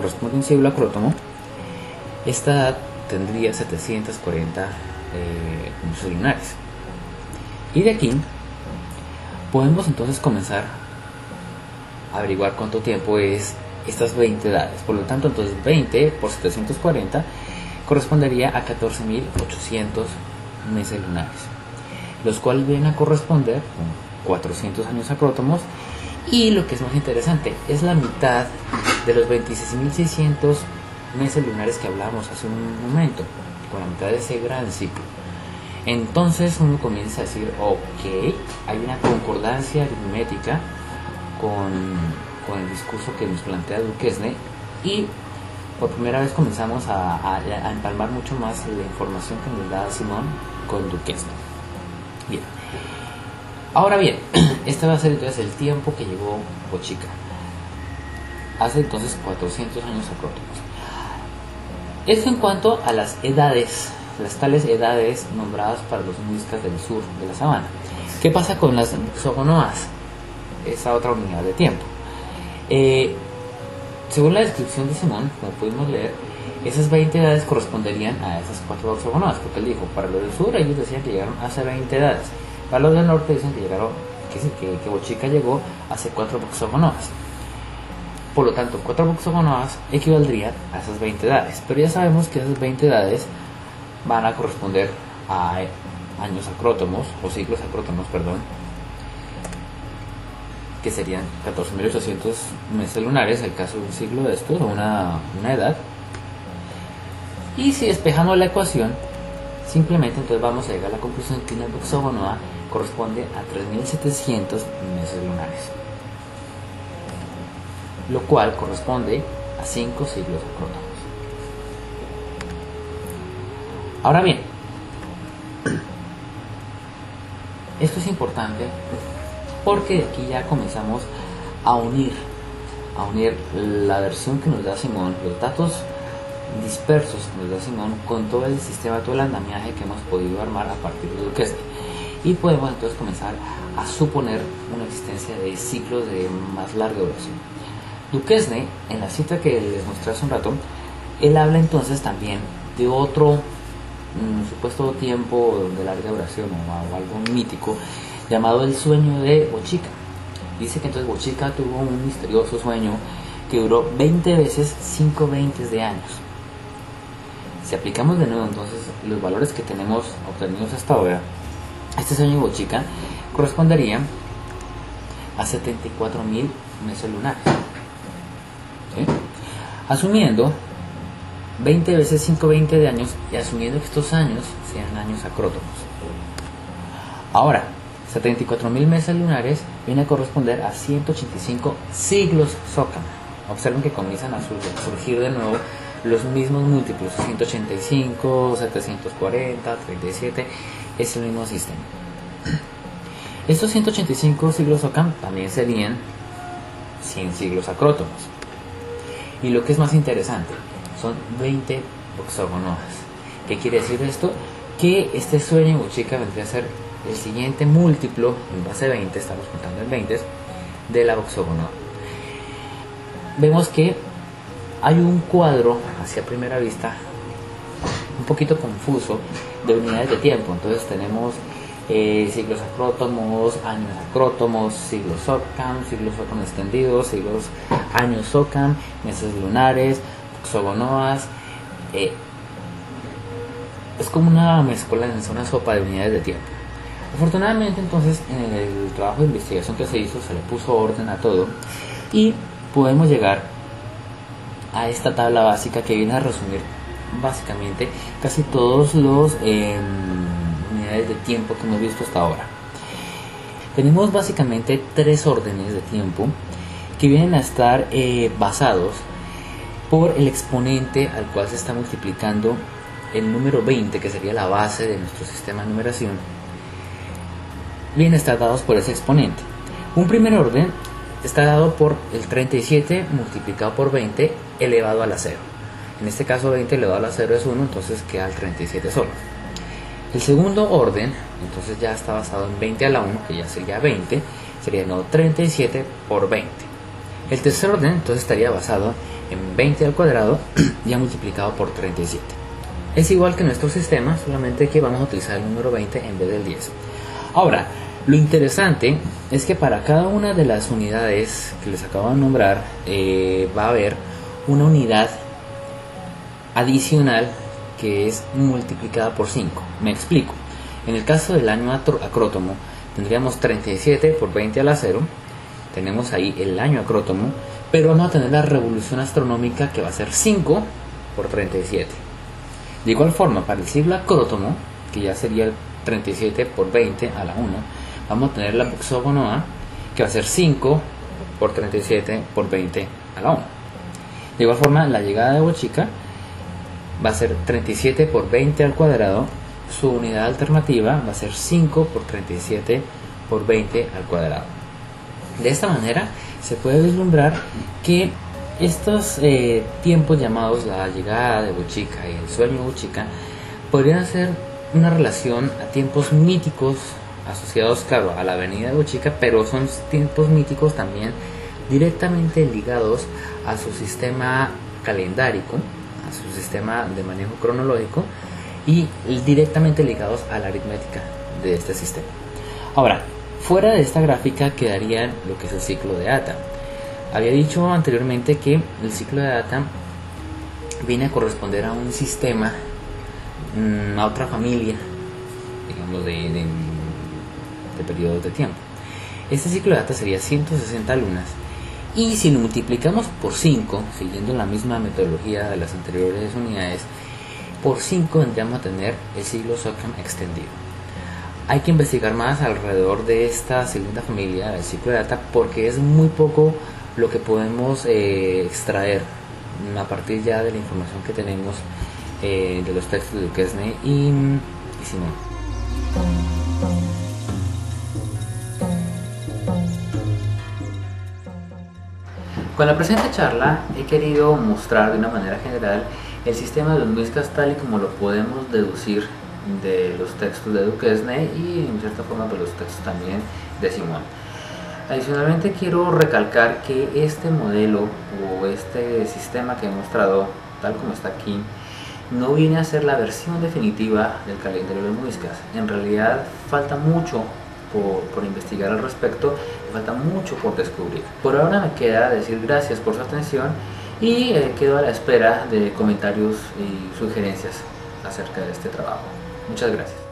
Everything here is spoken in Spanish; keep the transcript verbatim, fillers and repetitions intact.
corresponde a un siglo acrótono. Esta edad tendría setecientos cuarenta años eh, lunares. Y de aquí podemos entonces comenzar a averiguar cuánto tiempo es estas veinte edades. Por lo tanto, entonces veinte por setecientos cuarenta correspondería a catorce mil ochocientos meses lunares, los cuales vienen a corresponder con cuatrocientos años acrótomos. Y lo que es más interesante, es la mitad de los veintiséis mil seiscientos meses lunares que hablábamos hace un momento, con la mitad de ese gran ciclo. Entonces uno comienza a decir, ok, hay una concordancia aritmética con, con el discurso que nos plantea Duquesne, y por primera vez comenzamos a, a, a empalmar mucho más la información que nos da Simón con Duquesne. Bien. Ahora bien, este va a ser entonces el tiempo que llevó Bochica, hace entonces cuatrocientos años acrótomos. Esto en cuanto a las edades, las tales edades nombradas para los muiscas del sur de la sabana. ¿Qué pasa con las muxogonoas? Esa otra unidad de tiempo. Eh, según la descripción de Simón, como pudimos leer, esas veinte edades corresponderían a esas cuatro muxogonoas, porque él dijo, para los del sur ellos decían que llegaron hace veinte edades. Para los del norte dicen que llegaron, que, que, que Bochica llegó hace cuatro boxogonoas. Por lo tanto, cuatro boxogonoas equivaldrían a esas veinte edades. Pero ya sabemos que esas veinte edades van a corresponder a años acrótomos, o ciclos acrótomos, perdón, que serían catorce mil ochocientos meses lunares, en el caso de un ciclo de estos, o una, una edad. Y si despejamos la ecuación, simplemente entonces vamos a llegar a la conclusión que una boxogonoa corresponde a tres mil setecientos meses lunares, lo cual corresponde a cinco siglos acrótomos. Ahora bien, esto es importante porque de aquí ya comenzamos a unir, a unir la versión que nos da Simón, los datos dispersos que nos da Simón con todo el sistema, todo el andamiaje que hemos podido armar a partir de Duquesne. Y podemos entonces comenzar a suponer una existencia de ciclos de más larga duración. Duquesne, en la cita que les mostré hace un rato, él habla entonces también de otro mm, supuesto tiempo de larga duración o, o algo mítico llamado el sueño de Bochica. Dice que entonces Bochica tuvo un misterioso sueño que duró veinte veces cinco veintes de años. Si aplicamos de nuevo entonces los valores que tenemos obtenidos hasta ahora, este sueño de Bochica correspondería a setenta y cuatro mil meses lunares. ¿Sí? Asumiendo veinte veces cinco veinte de años y asumiendo que estos años sean años acrótomos. Ahora, setenta y cuatro mil meses lunares viene a corresponder a ciento ochenta y cinco siglos Zócama. Observen que comienzan a surgir de nuevo los mismos múltiplos, ciento ochenta y cinco, setecientos cuarenta, treinta y siete, es el mismo sistema. Estos ciento ochenta y cinco siglos Zócama también serían cien siglos acrótomos. Y lo que es más interesante, son veinte boxogonoas. ¿Qué quiere decir esto? Que este sueño de Bochica vendría a ser el siguiente múltiplo, en base a veinte, estamos contando en veinte, de la boxogonoa. Vemos que hay un cuadro, hacia primera vista, un poquito confuso de unidades de tiempo. Entonces tenemos eh, siglos acrótomos, años acrótomos, siglos Zócam, siglos Zócam extendidos, siglos años Zócam, meses lunares, boxogonoas. Eh, es como una mezcolanza, una sopa de unidades de tiempo. Afortunadamente entonces en el trabajo de investigación que se hizo se le puso orden a todo y podemos llegar a esta tabla básica que viene a resumir básicamente casi todos los eh, unidades de tiempo que hemos visto hasta ahora. Tenemos básicamente tres órdenes de tiempo que vienen a estar eh, basados por el exponente al cual se está multiplicando el número veinte, que sería la base de nuestro sistema de numeración. Vienen a estar dados por ese exponente. Un primer orden está dado por el treinta y siete multiplicado por veinte elevado a la cero. En este caso veinte elevado a la cero es uno, entonces queda el treinta y siete solo. El segundo orden, entonces ya está basado en veinte a la uno, que ya sería veinte, sería no, treinta y siete por veinte. El tercer orden, entonces estaría basado en veinte al cuadrado ya multiplicado por treinta y siete. Es igual que nuestro sistema, solamente que vamos a utilizar el número veinte en vez del diez. Ahora, lo interesante es que para cada una de las unidades que les acabo de nombrar, eh, va a haber una unidad adicional que es multiplicada por cinco. Me explico. En el caso del año acrótomo, tendríamos treinta y siete por veinte a la cero. Tenemos ahí el año acrótomo, pero vamos a tener la revolución astronómica, que va a ser cinco por treinta y siete. De igual forma, para el siglo acrótomo, que ya sería el treinta y siete por veinte a la uno, vamos a tener la boxogonoa, que va a ser cinco por treinta y siete por veinte a la uno. De igual forma, la llegada de Bochica va a ser treinta y siete por veinte al cuadrado. Su unidad alternativa va a ser cinco por treinta y siete por veinte al cuadrado. De esta manera se puede vislumbrar que estos eh, tiempos llamados la llegada de Bochica y el sueño de Bochica podrían ser una relación a tiempos míticos asociados, claro, a la venida de Bochica, pero son tiempos míticos también directamente ligados a su sistema calendárico, a su sistema de manejo cronológico y directamente ligados a la aritmética de este sistema. Ahora, fuera de esta gráfica quedaría lo que es el ciclo de Atta. Había dicho anteriormente que el ciclo de Atta viene a corresponder a un sistema, a otra familia, digamos, de, de, de periodos de tiempo. Este ciclo de Atta sería ciento sesenta lunas, y si lo multiplicamos por cinco, siguiendo la misma metodología de las anteriores unidades, por cinco vendríamos a tener el siglo Sockham extendido. Hay que investigar más alrededor de esta segunda familia del ciclo de Atta, porque es muy poco lo que podemos eh, extraer a partir ya de la información que tenemos eh, de los textos de Duquesne y, y Simón. Con la presente charla he querido mostrar de una manera general el sistema de los muiscas tal y como lo podemos deducir de los textos de Duquesne y en cierta forma de los textos también de Simón. Adicionalmente quiero recalcar que este modelo o este sistema que he mostrado tal como está aquí no viene a ser la versión definitiva del calendario de los muiscas. En realidad falta mucho Por, por investigar al respecto, me falta mucho por descubrir. Por ahora me queda decir gracias por su atención y eh, quedo a la espera de comentarios y sugerencias acerca de este trabajo. Muchas gracias.